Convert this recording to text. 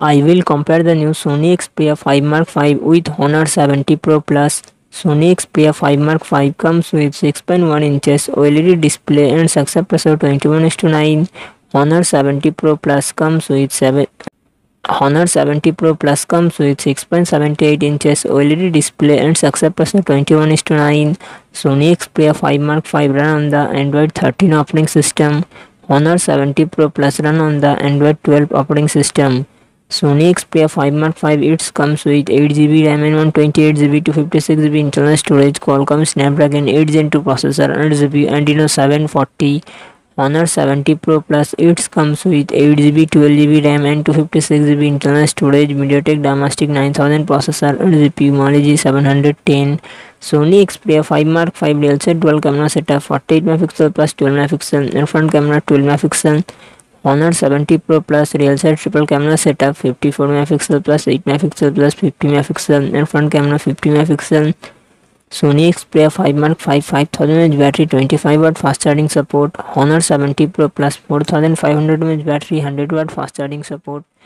I will compare the new Sony Xperia 5 Mark 5 with Honor 70 Pro Plus. Sony Xperia 5 Mark 5 comes with 6.1 inches OLED display and success ratio 21:9. Honor 70 Pro Plus comes with 6.78 inches OLED display and success ratio 21:9. Sony Xperia 5 Mark 5 run on the Android 13 operating system. Honor 70 Pro Plus run on the Android 12 operating system. Sony Xperia 5 Mark 5 it comes with 8GB RAM and 128GB to 256GB internal storage, Qualcomm Snapdragon 8 Gen 2 processor and Adreno 740. Honor 70 Pro Plus it comes with 8GB, 12GB RAM and 256GB internal storage, MediaTek Dimensity 9000 processor and GPU Mali-G710. Sony Xperia 5 Mark 5 dual set dual camera setup 48MP plus 12MP and front camera 12MP. Honor 70 Pro Plus real set triple camera setup 54MP plus 8MP plus 50MP and front camera 50MP. Sony Xperia 5 Mark 5 5000mAh battery 25W fast charging support. Honor 70 Pro Plus 4500mAh battery 100W fast charging support.